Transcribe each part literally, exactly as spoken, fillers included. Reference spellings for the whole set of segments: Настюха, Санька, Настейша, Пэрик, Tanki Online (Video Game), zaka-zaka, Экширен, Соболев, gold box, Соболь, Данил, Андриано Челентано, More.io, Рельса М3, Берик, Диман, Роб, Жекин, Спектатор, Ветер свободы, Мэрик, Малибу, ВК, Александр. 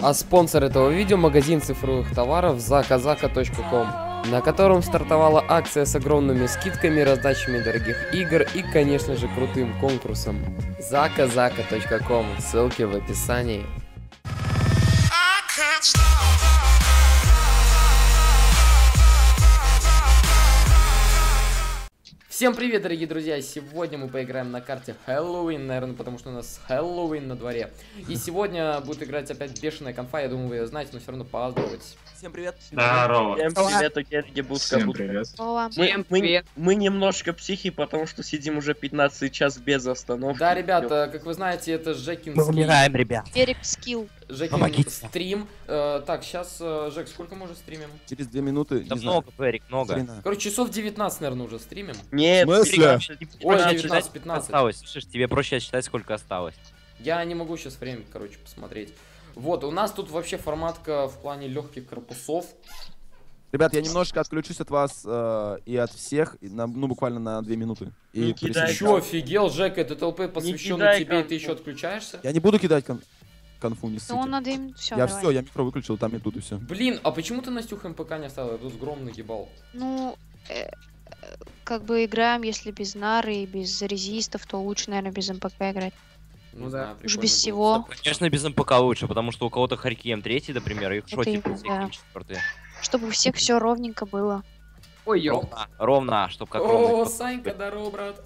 А спонсор этого видео — магазин цифровых товаров зака зака точка ком, на котором стартовала акция с огромными скидками, раздачами дорогих игр и, конечно же, крутым конкурсом. зака зака точка ком, ссылки в описании. Всем привет, дорогие друзья! Сегодня мы поиграем на карте Хэллоуин, наверное, потому что у нас Хэллоуин на дворе. И сегодня будет играть опять бешеная конфа, я думаю, вы ее знаете, но все равно поздоровайтесь. Всем привет! Здорово! Всем привет, окей, будка, будка. Всем привет! Мы немножко психи, потому что сидим уже пятнадцать час без остановки. Да, ребята, как вы знаете, это Жекин скилл. Мы умираем, ребят. Берик скилл. Жекин стрим. Э, так, сейчас, э, Жек, сколько мы уже стримим? Через две минуты. Да много, Пэрик, много. Трина. Короче, часов девятнадцать, наверное, уже стримим. Нет, девятнадцать-пятнадцать. Осталось. Слышишь, тебе проще считать, сколько осталось. Я не могу сейчас время, короче, посмотреть. Вот, у нас тут вообще форматка в плане легких корпусов. Ребят, я немножко отключусь от вас э, и от всех, и на, ну, буквально на две минуты. И ты чё, офигел, Жек, это ТЛП посвященный тебе, конфу. И ты еще отключаешься? Я не буду кидать кон конфу, не ссыте. Я все, я микро выключил, там идут и все. Блин, а почему ты Настюха МПК не оставил? Я тут громно ебал. Ну, э, как бы играем, если без нары и без резистов, то лучше, наверное, без МПК играть. Ну да, уж без было. Всего. Да, конечно, без МПК лучше, потому что у кого-то Харьки эм три, например, их шотик четыре. Чтобы у всех все ровненько было. Ой, ё. Ровно, ровно, чтобы как ровно. О, Санька, здорово, брат.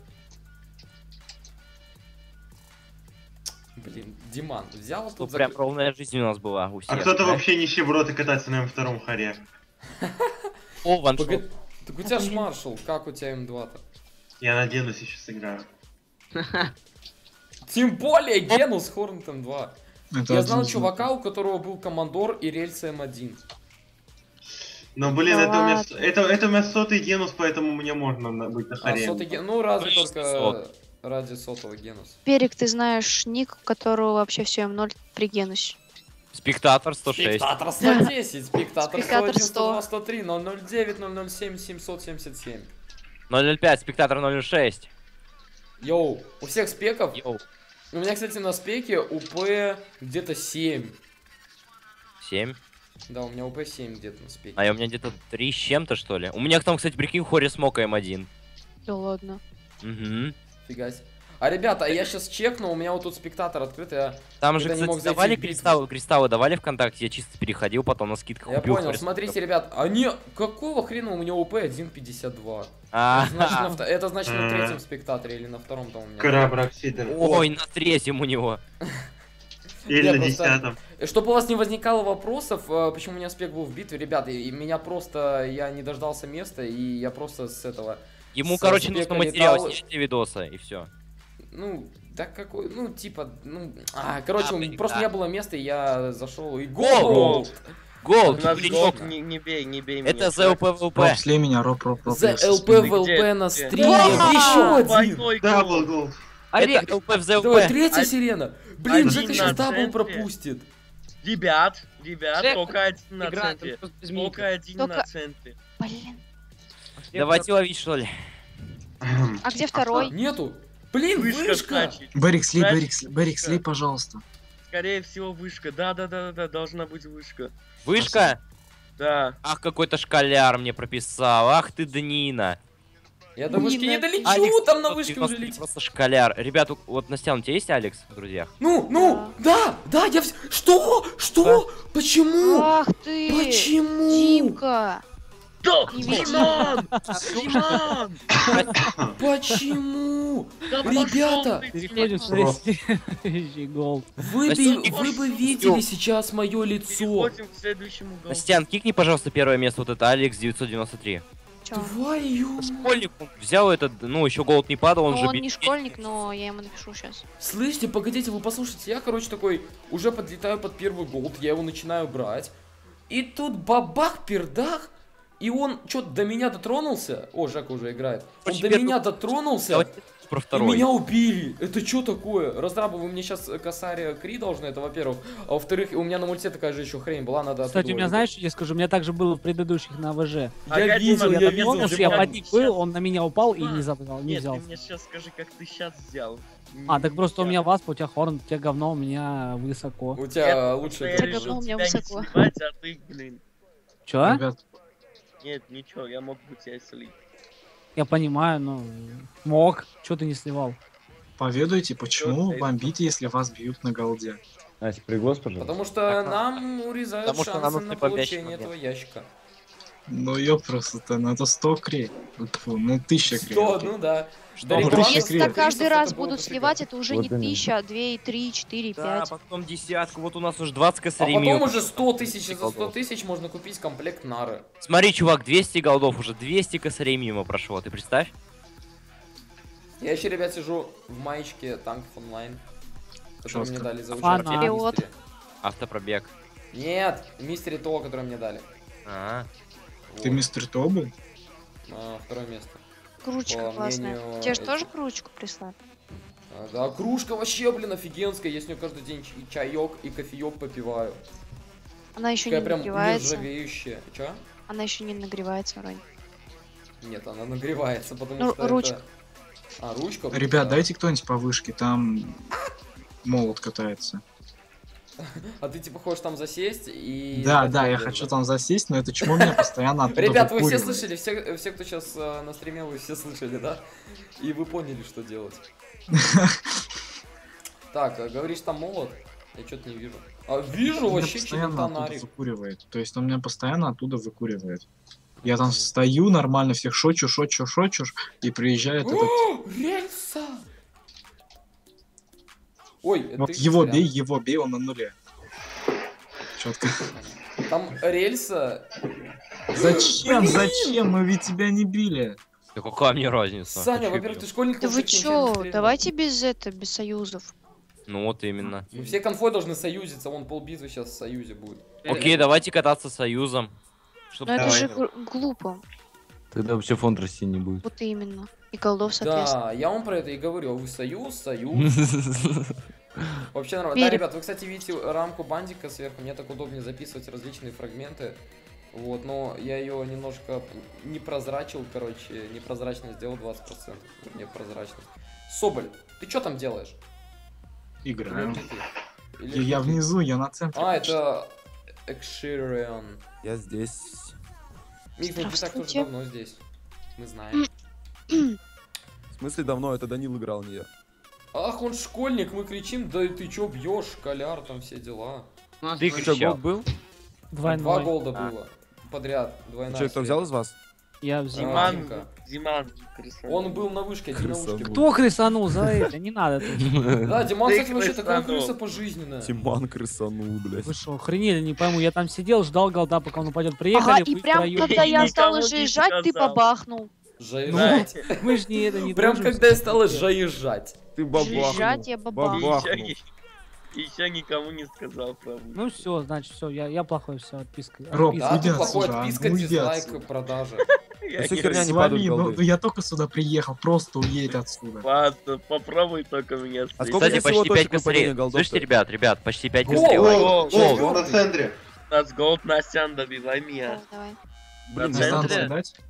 Блин, Диман взял тут. Ну, зак... Прям ровная жизнь у нас была у всех. А кто-то да? Вообще нищеброд и катается на эм втором харе. О, ваншот. Так у тебя ж маршал, как у тебя эм два-то? Я наденусь, еще сыграю. Тем более Гену с Хорнетом два. Это я знал чувака, у которого был командор и рельсы эм один. Ну блин, да это, у меня, это, это у меня сотый генус, поэтому мне можно быть на харе. А, ген... Ну разве только сот. Ради сотого генуса. Перик, ты знаешь ник, у которого вообще все эм ноль при генусе. Спектатор сто шесть. Спектатор сто десять, спектатор сто один, сто три, ноль ноль девять, ноль ноль семь, семьсот семьдесят семь. ноль ноль пять, спектатор ноль ноль шесть. Йоу, у всех спеков? Йоу. У меня, кстати, на спеке УП где-то семь. семь? Да, у меня УП семь где-то на спеке. А у меня где-то три с чем-то, что ли? У меня там, кстати, прикинь, хоре смока эм один. Да ладно. Угу. Фига себе. А, ребята, а я сейчас чекну, у меня вот тут спектатор открыт, я... Там же, кстати, давали кристаллы, кристаллы давали ВКонтакте, я чисто переходил, потом на скидках я купил. Я понял, смотрите, ребят, они... Какого хрена у меня УП один пятьдесят два? Это значит на третьем спектаторе или на втором там у меня? Краброксидер. Ой, на третьем у него. Или на десятом. Чтобы у вас не возникало вопросов, почему у меня спект был в битве, ребята, меня просто... Я не дождался места, и я просто с этого... Ему, короче, нужно материал, снять видоса, и все. Ну, да какой, ну, типа, ну, а, короче, а, просто да. Не было места, и я зашел и гол! Гол! Не, не бей, не бей меня. Это за ЛПВЛП. Роб, сли меня, Роб, Роб, Роб. За ЛПВЛП на стриме. Еще один! Дабл гол. Орек, ЛП в ЗЛП. Давай, третья сирена. Блин, Жека сейчас дабл пропустит. Ребят, ребят, только один на центре. Только один на центре. Блин. Давайте ловить, что ли. А где второй? Нету. Блин, вышка! Вышка. Берик, сли, Берик, сли, Берик, сли, пожалуйста. Скорее всего, вышка. Да-да-да-да, должна быть вышка. Вышка? Да. Ах, какой-то школяр мне прописал. Ах ты, Данина. Я до вышки не долечу, Алекс, там на вышке уже летит. Просто школяр. Ребят, вот, Настя, у тебя есть Алекс в друзьях? Ну, ну, да, да, я все... Что? Что? А? Почему? Ах ты! Почему? Димка! Диман! Диман! Почему? Ребята! Вы бы видели сейчас мое лицо. Стян, кикни, пожалуйста, первое место. Вот это Алекс девятьсот девяносто три. Твою... Школьник взял этот, ну еще голод не падал, он же... Он не школьник, но я ему напишу сейчас. Слышите, погодите, вы послушайте. Я, короче, такой, уже подлетаю под первый голд. Я его начинаю брать. И тут бабах-пердах. И он что-то до меня дотронулся. О, Жак уже играет. Он до меня дотронулся. И меня убили. Это что такое? Разрабы, вы мне сейчас косарь Кри должны, это во-первых. А во-вторых, у меня на мульте такая же еще хрень была, надо... Кстати, у меня, знаешь, я скажу, у меня также было в предыдущих на АВЖ. Я видел, я видел. Я подник был, он на меня упал и не забрал, не взял. Нет, ты мне сейчас скажи, как ты сейчас взял. А, так просто у меня васпа, у тебя хорн, у тебя говно, у меня высоко. У тебя лучше... У тебя говно, у меня высоко. Чё? Нет, ничего, я мог бы тебя слить. Я понимаю, но мог. Чё ты не сливал? Поведайте, почему бомбите, если вас бьют на голде? Настя, приглас, пожалуйста. Потому что нам урезают шансы на получение этого ящика. Ну ёпрст, надо сто крей. Ну тысяча крей. сто, ну да. Если так каждый раз будут сливать, это уже не тысяча, две, три, четыре, пять. А потом десятку, вот у нас уже двадцать косарей. А потом уже сто тысяч, за сто тысяч можно купить комплект нары. Смотри, чувак, двести голдов уже, двести косарей мимо прошло, ты представь. Я еще, ребят, сижу в маечке Tanki Online, которую мне дали за участие. Автопробег. Нет, мистери то, который мне дали. А, ты вот. Мистер Тобы? А, второе место. Кружка по классная. Мнению... Тебе же тоже кружку прислали? А, да, кружка вообще, блин, офигенская. Я с нее каждый день и чаек, и кофеек попиваю. Она еще не нагревается. Нержавеющая. Че? Она еще не нагревается вроде. Нет, она нагревается, потому ну, что ручка. Это... А, ручка? Ребят, да. Дайте кто-нибудь по вышке, там молот катается. А ты типа хочешь там засесть и... Да, да, я хочу там засесть, но это чему меня постоянно оттуда выкуривает. Ребят, вы все слышали, все, все, кто сейчас на стриме, вы все слышали, да? И вы поняли, что делать. Так, говоришь, там молот? Я что-то не вижу. А вижу вообще что-то фонарик. Выкуривает, то есть он меня постоянно оттуда выкуривает. Я там стою нормально, всех шочу, шочу, шочу, и приезжает этот... Рельса! Ой, вот его бей, его бей, он на нуле. Четко. Там рельса. Зачем, зачем? Мы ведь тебя не били. Да какая мне разница? Саня, во-первых, ты школьник. Да вы чё? Давайте без этого, без союзов. Ну вот именно. Все конфой должны союзиться, вон полбитвы сейчас в союзе будет. Окей, давайте кататься союзом. Ну это же глупо. Тогда вообще фонд России не будет. Вот именно. И колдов, соответственно. Да, я вам про это и говорю. А вы союз, союз. Вообще нормально. Да, ребят, вы, кстати, видите рамку бандика сверху. Мне так удобнее записывать различные фрагменты. Вот, но я ее немножко не прозрачил, короче. Непрозрачно сделал двадцать процентов. Непрозрачность. Соболь, ты что там делаешь? Играем. Я внизу, я на центре. А, это Экширен. Я здесь. Мик, ну ты так тоже давно здесь. Мы знаем. В смысле давно? Это Данил играл, не я. Ах, он школьник, мы кричим, да ты чё бьешь, школяр, там все дела. Ты кричал. Голд был? Двойной. Два голда а. было подряд, двойная. Человек, кто взял из вас? Я взял. Диман, Диман. Он был на вышке, один на вышке. Кто крысанул за это? Не надо. Да, Диман, кстати, вообще такая крыса пожизненная. Диман крысанул, блядь. Вы что, охренели, не пойму, я там сидел, ждал голда, пока он упадет. Приехали, и прям когда я стал уезжать, ты побахнул. Жаезжать. Ну, мы же не это не прям дружим, когда я стала жаезжать. Ты бабахнул. Жаезжать, я бабахнул. Еще, еще никому не сказал правду. Ну все, значит, все, я, я плохой, все, отписка. Роб, да, ты плохой, отписка, ну, дизлайк, продажа. Я только сюда приехал, просто уедь отсюда. Ладно, попробуй только меня. Кстати, почти пять косарей. Слышите, ребят, ребят, почти пять косарей. О, о, на центре. пятнадцать голд, Настя, добивай меня. Давай. Блин,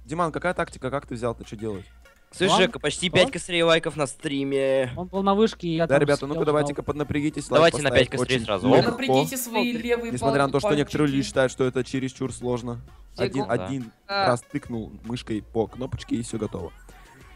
Диман, какая тактика, как ты взял, ты что делаешь? Слушай, Жека, почти пять косарей лайков на стриме. Он был на вышке, и я да, ребята, ну-ка давайте-ка поднапрягитесь. Давайте на пять косарей сразу. Напрягите свои левые. Несмотря на то, что некоторые люди считают, что это чересчур сложно. Один раз тыкнул мышкой по кнопочке, и все готово.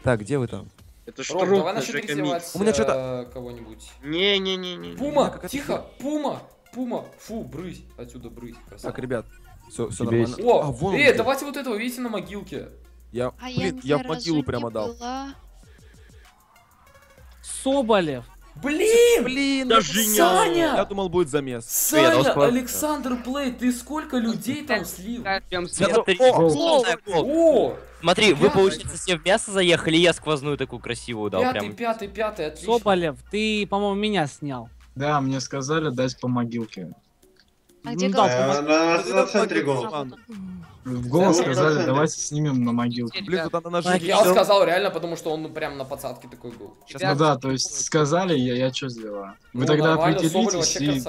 Так, где вы там? Это что, Роб, давай начнем переделать у меня что-то кого-нибудь. Не-не-не-не. Пума, тихо, пума, пума. Фу, брысь, отсюда брысь. Так, ребят. Все, все нормально. О, а, вон эй, давайте вот этого, видите, на могилке. Я, а блин, я, я в могилу прямо дал. Была... Соболев. Блин, блин, даже Саня. Я думал, будет замес. Саня, Саня Александр Плей, ты сколько людей там слил? Смотри, о, о, о, смотри вы, получается, все в мясо заехали, я сквозную такую красивую дал. Пятый, прям. пятый, пятый, отлично. Соболев, ты, по-моему, меня снял. Да, мне сказали дать по могилке. А где на центре голос. В голос сказали, давайте снимем на могилке. Я сказал реально, потому что он прям на подсадке такой был. Ну да, то есть сказали, я что сделаю? Вы тогда определитесь и...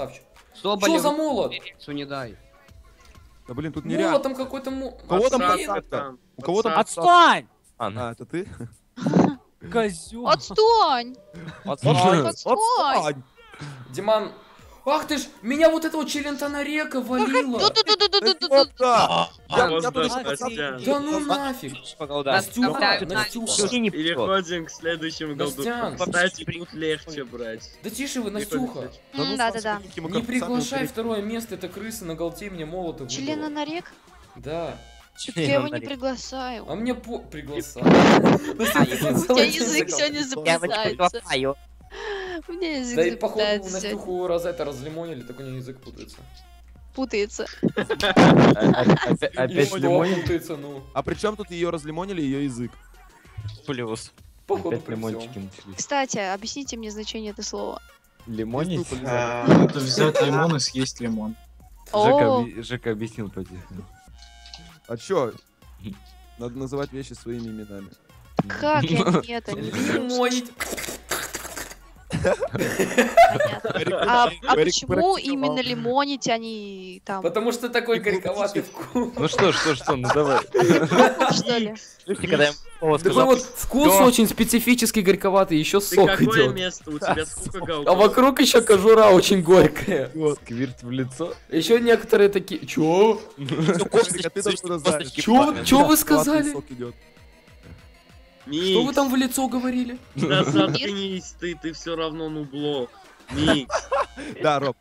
Что за молот? Не дай. Да блин, тут нереально. Молот там какой-то молот. У кого там? У кого там? Отстань! А, это ты? Козёл. Отстань! Отстань! Отстань! Диман... Ах ты ж, меня вот этого Челентано река валило. Да ну нафиг. Настюха, Настюха. Переходим к следующему голду. Кстати, тут легче брать. Да тише вы, Настюха. Да-да-да. Не приглашай второе место, это крыса на голде мне молотом. Челентано река? Да. Я его не приглашаю. А мне по... приглашаю. У тебя язык сегодня записается. У меня язык запутается. Да и походу на Настюху раз это разлимонили, так у нее язык путается. Путается. Опять лимонится, ну. А при чем тут ее разлимонили, ее язык? Плюс. Походу лимончики. Кстати, объясните мне значение этого слова. Лимонить? Это взять лимон и съесть лимон. Жека объяснил по-тихому. А чё? Надо называть вещи своими именами. Как это? Лимонить. А почему именно лимонить, а не там? Потому что такой горьковатый вкус. Ну что, что, что, ну давай. Такой вот вкус очень специфический, горьковатый, еще сок идет. А вокруг еще кожура очень горькая. Сквирт в лицо. Еще некоторые такие. Чё? Чё вы сказали? Микс. Что вы там в лицо говорили? Да заткнись ты, ты все равно нубло. Микс. Да, Роб.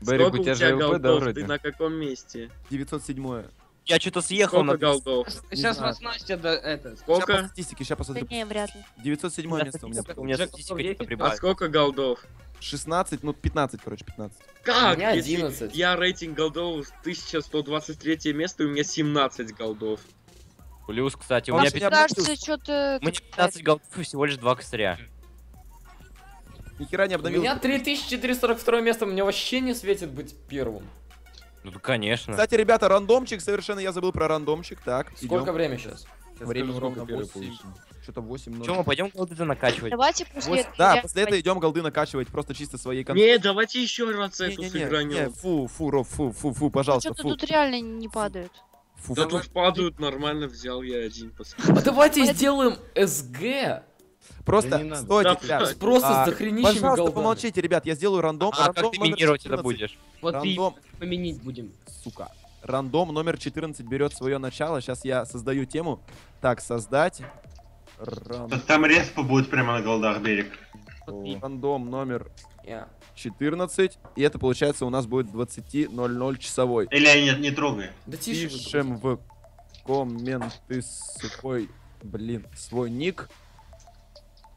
Берик, у тебя же ЛП, да, вроде? Ты на каком месте? девятьсот седьмое. Я что-то съехал на голдов. Сейчас вас Настя, да, это... Сколько? Статистики, сейчас посмотрю. Не, вряд ли. девятьсот седьмое место у меня. У меня статистика прибавила. А сколько голдов? шестнадцать, ну пятнадцать, короче, пятнадцать. Как? У меня одиннадцать. Я рейтинг голдов тысяча сто двадцать третье место, и у меня семнадцать голдов. Плюс, кстати, у меня пятнадцать голдов и всего лишь два косаря. Нихера не обновил. У меня три тысячи триста сорок второе место, мне вообще не светит быть первым. Ну конечно. Кстати, ребята, рандомчик, совершенно я забыл про рандомчик, так. Сколько время сейчас? Время ровно восемь. Что-то восемь ноль. Чё, мы пойдем голды накачивать? Давайте после этого. Да, после этого идем голды накачивать, просто чисто своей концовки. Не, давайте еще раз эту сыгранем. Фу, фу, Ров, фу, фу, фу, пожалуйста. Что-то тут реально не падает. Фу, да тут падают, нормально взял я один пассажир. А давайте сделаем СГ. Просто стойте, ребят. Просто с дохренищами голдами. Пожалуйста, помолчите, ребят, я сделаю рандом. А как ты минировать это будешь? Вот ты поменить будем. Сука. Рандом номер четырнадцать берет свое начало. Сейчас я создаю тему. Так, создать. Там респа будет прямо на голдах, Берик. Рандом номер четырнадцать, и это получается у нас будет двадцать ноль ноль часовой. Или нет, не трогай. Да тише. Пишем в комменты свой, блин, свой ник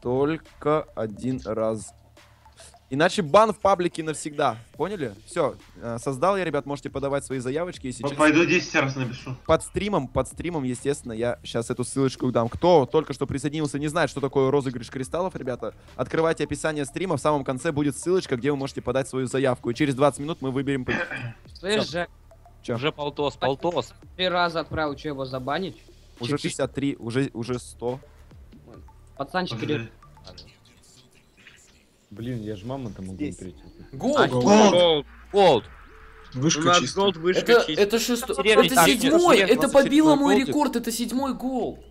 только один раз. Иначе бан в паблике навсегда. Поняли? Все, создал я, ребят, можете подавать свои заявочки. Сейчас... Пойду десять раз напишу. Под стримом, под стримом, естественно, я сейчас эту ссылочку дам. Кто только что присоединился, не знает, что такое розыгрыш кристаллов, ребята, открывайте описание стрима, в самом конце будет ссылочка, где вы можете подать свою заявку. И через двадцать минут мы выберем... Слышь, уже полтос, полтос. Три раза отправил, что его забанить? Уже шестьдесят три, уже, уже сто. Пацанчик идет. Блин, я ж мама там могу перейти. Голд! Голд! Голд! Вышка чистая. Это шестой. Это седьмой! Это побило мой рекорд, это седьмой гол.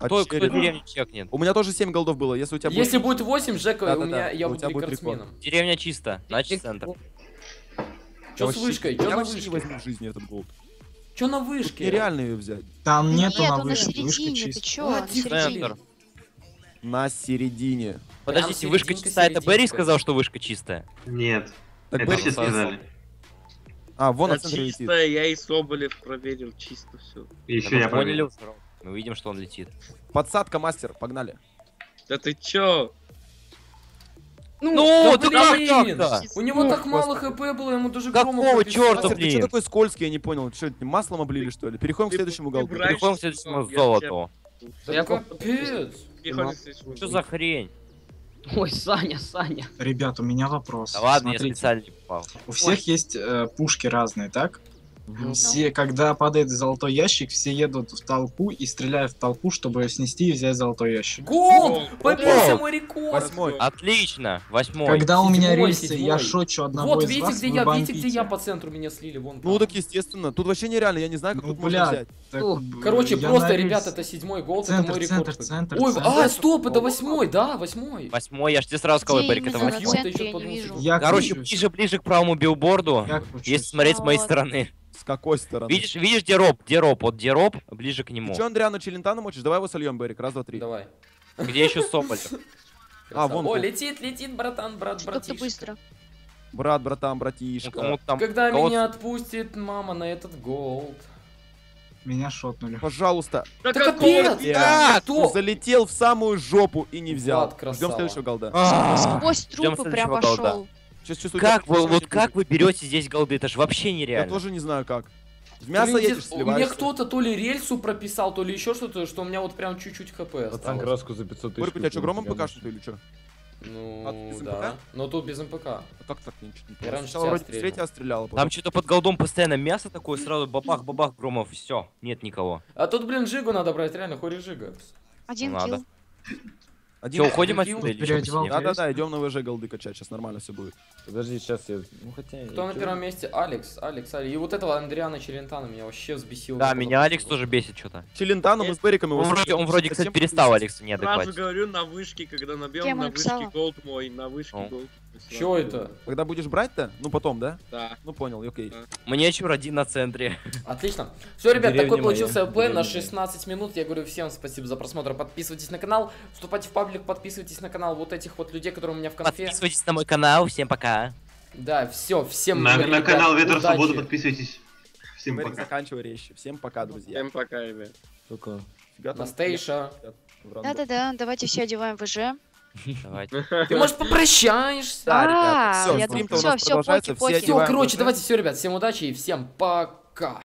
Кто деревня чекнет? У меня тоже семь голдов было, если у тебя будет... Если будет восемь, Жека, у меня я буду рекордсменом. Деревня чисто, значит центр. Чё с вышкой? Чё на вышке? Я возьму в жизни этот голд. Чё на вышке? Нереально ее взять. Там нету на вышке, вышка чистая. Центр. На середине. Подождите, вышка чистая. Это Берри сказал, что вышка чистая? Нет. Так это все сказали. А, вон это чистая, я и Соболев проверил, чисто все. Еще я проверил. Мы видим, что он летит. Подсадка, мастер, погнали. Да ты чё? Ну, ты как-то? У него так мало хп было, ему даже громко. Какого черта, блин? Ты чё такой скользкий, я не понял. Что, маслом облили, что ли? Переходим к следующему голду. Переходим к следующему золоту. Что за хрень? Ой, Саня, Саня. Ребят, у меня вопрос. Да ладно, смотрите, я специально не попал. У всех Ой. есть э, пушки разные, так? Угу. Все, когда падает золотой ящик, все едут в толпу и стреляют в толпу, чтобы снести и взять золотой ящик. Гол! Побился мой рекорд! Восьмой. Отлично, восьмой. Когда у меня рельсы, седьмой. я шочу одного вот, из видите, вас, где я, видите, где я по центру меня слили, вон. Ну так естественно, тут вообще нереально, я не знаю, как ну, тут бля, можно взять. Так, короче, просто, ребят, это седьмой гол, это мой рекорд. Центр, центр, Ой, центр, а, стоп, это восьмой, да, восьмой. Восьмой, я же тебе сразу сказал, Берик, это восьмой. Короче, ближе, ближе к правому билборду, если смотреть с моей стороны. С какой стороны? Видишь, видишь, где Роб? Где Роб? Вот где Роб, ближе к нему. Ты что, Андриано Челентано мочишь? Давай его сольем, Берик, раз, два, три. Давай. Где еще Соболь? А, вон. О, летит, летит, братан, брат, братишка. Что-то быстро. Брат, братан, братишка. Когда меня отпустит мама на этот голд. Меня шотнули. Пожалуйста. Да капец! Я залетел в самую жопу и не взял. Ждем следующего голда. Сквозь трупы прям пошел. Как вы, вот как вы берете здесь голды? Это же вообще нереально. Я тоже не знаю как. В мясо едешь, сливаешься. Мне кто-то то ли рельсу прописал, то ли еще что-то, что у меня вот прям чуть-чуть хп осталось. Пацан краску за пятьсот тысяч. Морик, у тебя что, громом ПК что-то или что? Ну, да. Но тут без МПК. А так так ничего не получилось. Я сначала вроде встретил, а стрелял. Там что-то под голдом постоянно мясо такое, сразу бабах-бабах громов, все, нет никого. А тут, блин, Жигу надо брать, реально, хури Жига. Один килл. Один, все, уходим отсюда или что? Да-да-да, идем на ВЖ голды качать, сейчас нормально все будет. Подожди, сейчас я... Ну, хотя... Кто на первом месте? Алекс, Алекс, Алекс. И вот этого Андриано Челентано меня вообще взбесил. Да, меня Алекс тоже бесит что-то. Челентано мы с Пэриком его... Он вроде, кстати, перестал Алексу не адекватить. Я сразу говорю, на вышке, когда набьем, на вышке голд мой, на вышке голд. Чё это? Когда будешь брать-то? Ну потом, да? Да. Ну понял, окей. Мне чур один на центре. Отлично. Все, ребят, такой получился плей на шестнадцать минут. Я говорю всем спасибо за просмотр. Подписывайтесь на канал, вступайте в паблик, подписывайтесь на канал вот этих вот людей, которые у меня в конфе. Подписывайтесь на мой канал. Всем пока. Да, все, всем на, ребят, на канал Ветер Свободы подписывайтесь. Всем Мэрик, пока. Заканчивай речь. Всем пока, друзья. Всем пока, ребят. Только. Настейша. Да-да-да, давайте все одеваем ВЖ. Давайте. Ты, может, попрощаешься? Да, ребята, все, все, все, короче, давайте все, ребят, всем удачи и всем пока.